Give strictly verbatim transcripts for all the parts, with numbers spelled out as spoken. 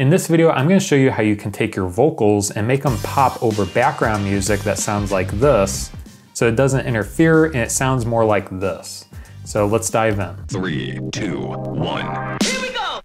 In this video, I'm gonna show you how you can take your vocals and make them pop over background music that sounds like this, so it doesn't interfere and it sounds more like this. So let's dive in. Three, two, one. Here we go!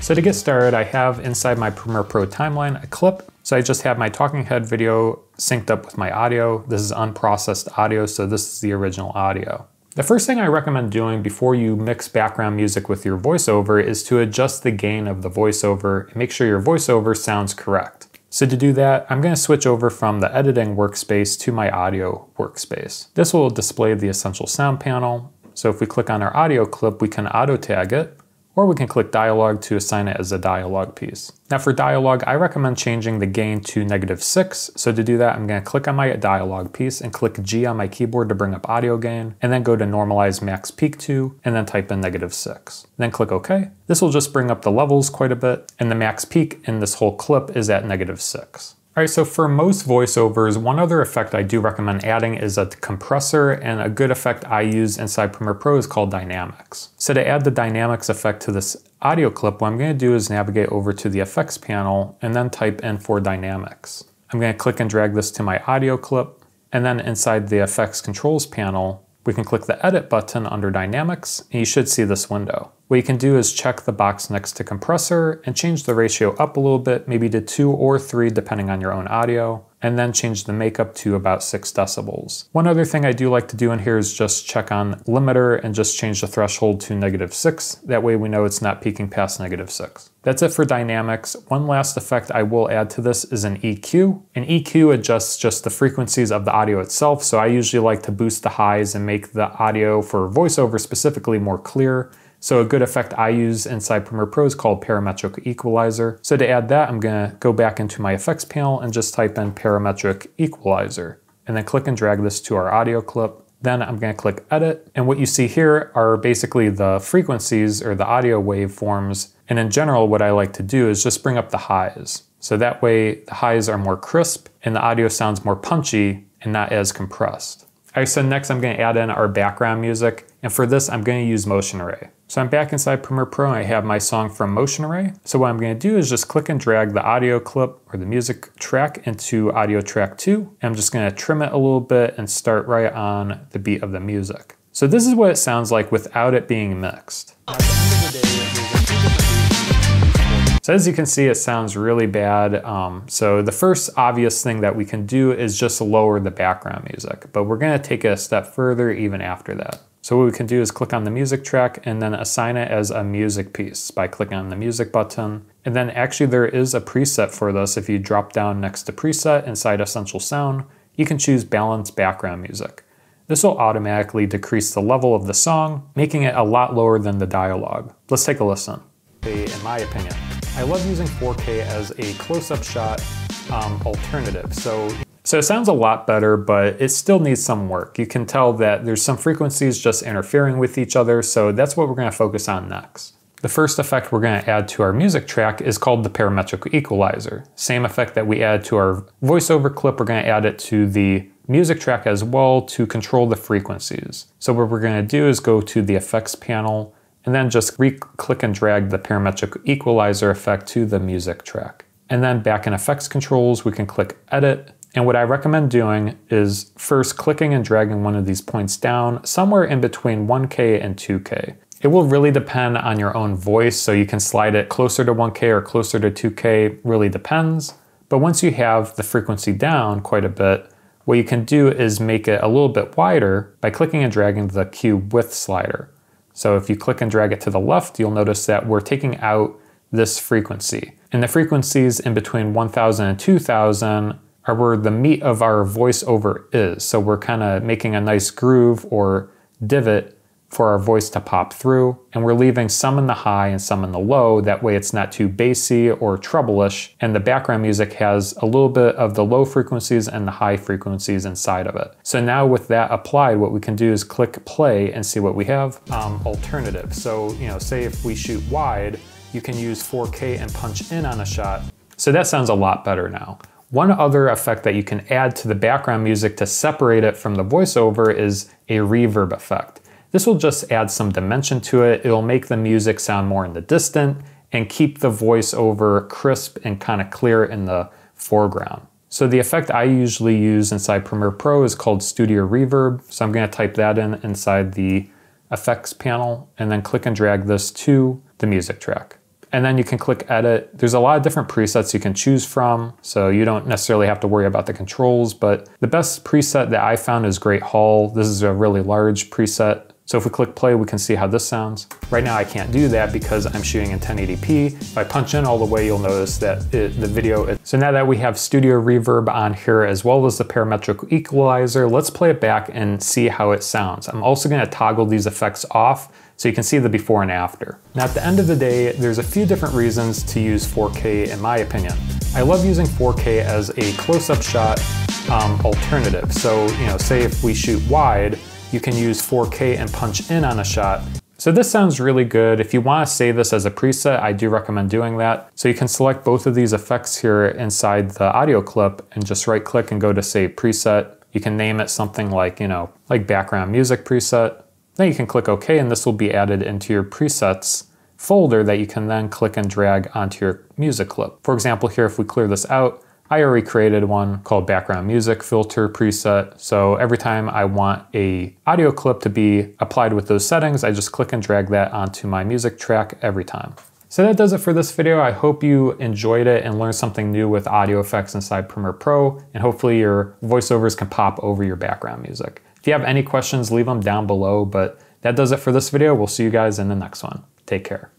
So to get started, I have inside my Premiere Pro timeline a clip. So I just have my talking head video synced up with my audio. This is unprocessed audio, so this is the original audio. The first thing I recommend doing before you mix background music with your voiceover is to adjust the gain of the voiceover and make sure your voiceover sounds correct. So to do that, I'm going to switch over from the editing workspace to my audio workspace. This will display the Essential Sound panel. So if we click on our audio clip, we can auto tag it, or we can click dialogue to assign it as a dialogue piece. Now for dialogue, I recommend changing the gain to negative six. So to do that, I'm going to click on my dialogue piece and click G on my keyboard to bring up audio gain, and then go to normalize max peak to, and then type in negative six. Then click OK. This will just bring up the levels quite a bit, and the max peak in this whole clip is at negative six. All right, so for most voiceovers, one other effect I do recommend adding is a compressor, and a good effect I use inside Premiere Pro is called Dynamics. So to add the Dynamics effect to this audio clip, what I'm going to do is navigate over to the effects panel and then type in for Dynamics. I'm going to click and drag this to my audio clip, and then inside the effects controls panel, we can click the edit button under Dynamics, and you should see this window. What you can do is check the box next to compressor and change the ratio up a little bit, maybe to two or three depending on your own audio, and then change the makeup to about six decibels. One other thing I do like to do in here is just check on limiter and just change the threshold to negative six. That way we know it's not peaking past negative six. That's it for Dynamics. One last effect I will add to this is an E Q. An E Q adjusts just the frequencies of the audio itself. So I usually like to boost the highs and make the audio for voiceover specifically more clear. So a good effect I use inside Premiere Pro is called Parametric Equalizer. So to add that, I'm gonna go back into my effects panel and just type in Parametric Equalizer, and then click and drag this to our audio clip. Then I'm gonna click edit. And what you see here are basically the frequencies or the audio waveforms. And in general, what I like to do is just bring up the highs. So that way the highs are more crisp and the audio sounds more punchy and not as compressed. All right, so next I'm gonna add in our background music. And for this, I'm gonna use Motion Array. So I'm back inside Premiere Pro and I have my song from Motion Array. So what I'm gonna do is just click and drag the audio clip or the music track into audio track two. I'm just gonna trim it a little bit and start right on the beat of the music. So this is what it sounds like without it being mixed. So as you can see, it sounds really bad. Um, so the first obvious thing that we can do is just lower the background music, but we're gonna take it a step further even after that. So what we can do is click on the music track and then assign it as a music piece by clicking on the music button. And then actually there is a preset for this. If you drop down next to preset inside Essential Sound, you can choose Balance Background Music. This will automatically decrease the level of the song, making it a lot lower than the dialogue. Let's take a listen. In my opinion, I love using four K as a close-up shot um, alternative. So So it sounds a lot better, but it still needs some work. You can tell that there's some frequencies just interfering with each other, so that's what we're gonna focus on next. The first effect we're gonna add to our music track is called the Parametric Equalizer. Same effect that we add to our voiceover clip, we're gonna add it to the music track as well to control the frequencies. So what we're gonna do is go to the effects panel and then just re-click and drag the Parametric Equalizer effect to the music track. And then back in effects controls, we can click edit. And what I recommend doing is first clicking and dragging one of these points down somewhere in between one K and two K. It will really depend on your own voice, so you can slide it closer to one K or closer to two K, really depends. But once you have the frequency down quite a bit, what you can do is make it a little bit wider by clicking and dragging the Q width slider. So if you click and drag it to the left, you'll notice that we're taking out this frequency. And the frequencies in between one thousand and two thousand are where the meat of our voiceover is. So we're kind of making a nice groove or divot for our voice to pop through. And we're leaving some in the high and some in the low. That way it's not too bassy or treble-ish. And the background music has a little bit of the low frequencies and the high frequencies inside of it. So now with that applied, what we can do is click play and see what we have. Um, alternative. So, you know, say if we shoot wide, you can use four K and punch in on a shot. So that sounds a lot better now. One other effect that you can add to the background music to separate it from the voiceover is a reverb effect. This will just add some dimension to it. It'll make the music sound more in the distant and keep the voiceover crisp and kind of clear in the foreground. So the effect I usually use inside Premiere Pro is called Studio Reverb. So I'm gonna type that in inside the effects panel and then click and drag this to the music track. And then you can click edit. There's a lot of different presets you can choose from, so you don't necessarily have to worry about the controls, but the best preset that I found is Great Hall. This is a really large preset. So if we click play, we can see how this sounds. Right now I can't do that because I'm shooting in ten eighty p. If I punch in all the way, you'll notice that it, the video is. So now that we have Studio Reverb on here as well as the Parametric Equalizer, let's play it back and see how it sounds. I'm also gonna toggle these effects off so you can see the before and after. Now at the end of the day, there's a few different reasons to use four K in my opinion. I love using four K as a close-up shot um, alternative. So, you know, say if we shoot wide, you can use four K and punch in on a shot. So this sounds really good. If you want to save this as a preset, I do recommend doing that. So you can select both of these effects here inside the audio clip and just right click and go to save preset. You can name it something like, you know, like background music preset. Then you can click OK and this will be added into your presets folder that you can then click and drag onto your music clip. For example, here if we clear this out, I already created one called background music filter preset. So every time I want a audio clip to be applied with those settings, I just click and drag that onto my music track every time. So that does it for this video. I hope you enjoyed it and learned something new with audio effects inside Premiere Pro, and hopefully your voiceovers can pop over your background music. If you have any questions, leave them down below, but that does it for this video. We'll see you guys in the next one. Take care.